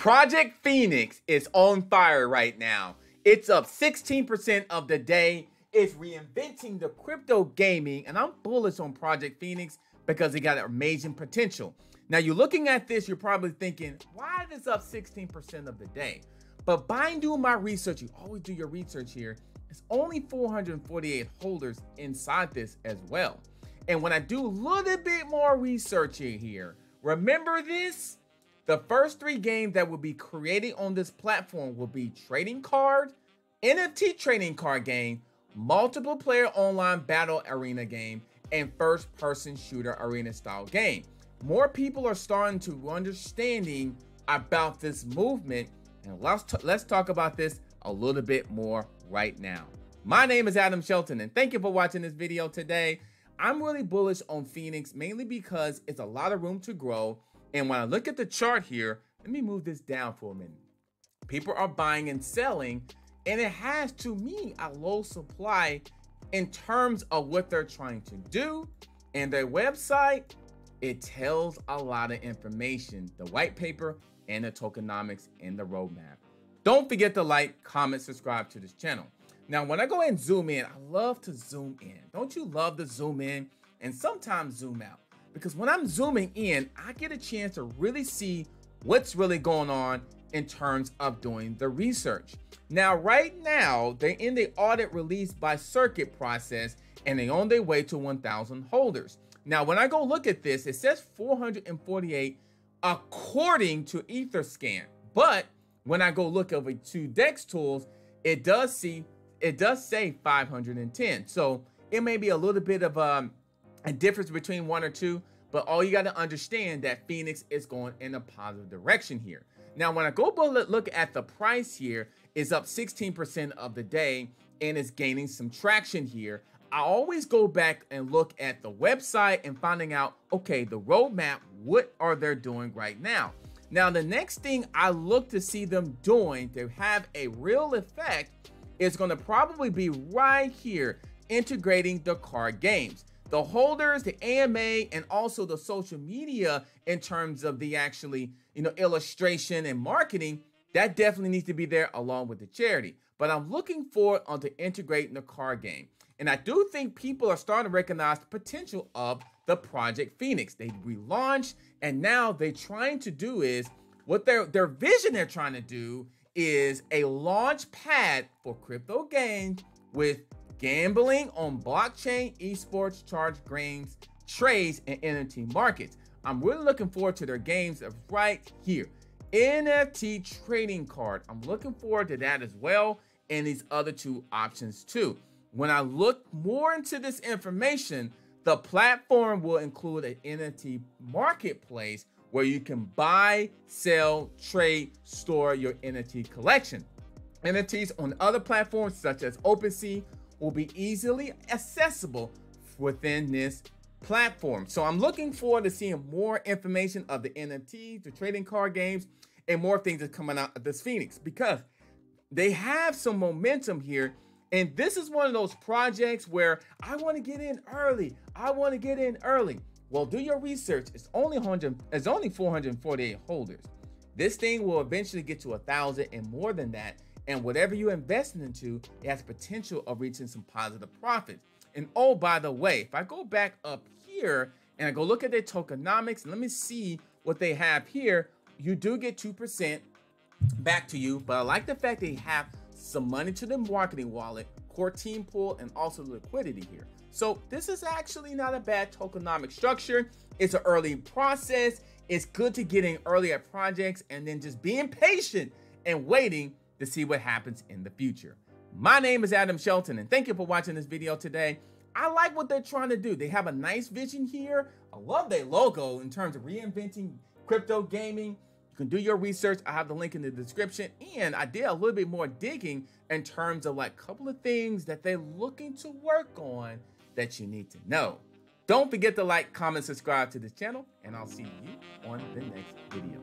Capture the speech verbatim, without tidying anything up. Project Feenix is on fire right now. It's up sixteen percent of the day. It's reinventing the crypto gaming, and I'm bullish on Project Feenix because it got amazing potential. Now, you're looking at this, you're probably thinking, why is this up sixteen percent of the day? But by doing my research, you always do your research here, it's only four hundred forty-eight holders inside this as well. And when I do a little bit more research here, remember this, the first three games that will be created on this platform will be trading card, N F T trading card game, multiple player online battle arena game, and first person shooter arena style game. More people are starting to understanding about this movement, and let's let's talk about this a little bit more right now. My name is Adam Shelton, and thank you for watching this video today. I'm really bullish on Feenix, mainly because it's a lot of room to grow. And when I look at the chart here, let me move this down for a minute. People are buying and selling, and it has, to me, a low supply in terms of what they're trying to do. And their website, it tells a lot of information, the white paper and the tokenomics and the roadmap. Don't forget to like, comment, subscribe to this channel. Now, when I go and zoom in, I love to zoom in. Don't you love to zoom in and sometimes zoom out? Because when I'm zooming in, I get a chance to really see what's really going on in terms of doing the research. Now, right now, they're in the audit released by Circuit Process, and they're on their way to one thousand holders. Now, when I go look at this, it says four hundred forty-eight according to EtherScan. But when I go look over to Dex Tools, it does see it does say five hundred ten. So it may be a little bit of um, a difference between one or two, but all you got to understand that Feenix is going in a positive direction here. Now, when I go look at the price here, it's up sixteen percent of the day and it's gaining some traction here. I always go back and look at the website and finding out, okay, the roadmap, what are they doing right now? Now, the next thing I look to see them doing to have a real effect is going to probably be right here, integrating the card games, the holders, the A M A, and also the social media in terms of the actually, you know, illustration and marketing. That definitely needs to be there along with the charity. But I'm looking forward on to integrating the card game. And I do think people are starting to recognize the potential of the Project Feenix. They relaunched, and now they're trying to do is, what their, their vision they're trying to do is a launch pad for crypto games with gambling on blockchain, esports, charged games, trades, and N F T markets. I'm really looking forward to their games right here. N F T trading card. I'm looking forward to that as well, and these other two options too. When I look more into this information, the platform will include an N F T marketplace where you can buy, sell, trade, store your N F T collection. N F Ts on other platforms such as OpenSea will be easily accessible within this platform. So I'm looking forward to seeing more information of the N F T, the trading card games, and more things that's coming out of this Feenix, because they have some momentum here. And this is one of those projects where I want to get in early. I want to get in early. Well, do your research. It's only one hundred. It's only four hundred forty-eight holders. This thing will eventually get to a thousand and more than that. And whatever you invest into, it has potential of reaching some positive profits. And oh, by the way, if I go back up here and I go look at their tokenomics, and let me see what they have here. You do get two percent back to you, but I like the fact they have some money to the marketing wallet, core team pool, and also liquidity here. So this is actually not a bad tokenomic structure. It's an early process. It's good to get in early at projects and then just being patient and waiting to see what happens in the future. My name is Adam Shelton, and thank you for watching this video today. I like what they're trying to do. They have a nice vision here. I love their logo in terms of reinventing crypto gaming. You can do your research. I have the link in the description. And I did a little bit more digging in terms of like a couple of things that they're looking to work on that you need to know. Don't forget to like, comment, subscribe to this channel, and I'll see you on the next video.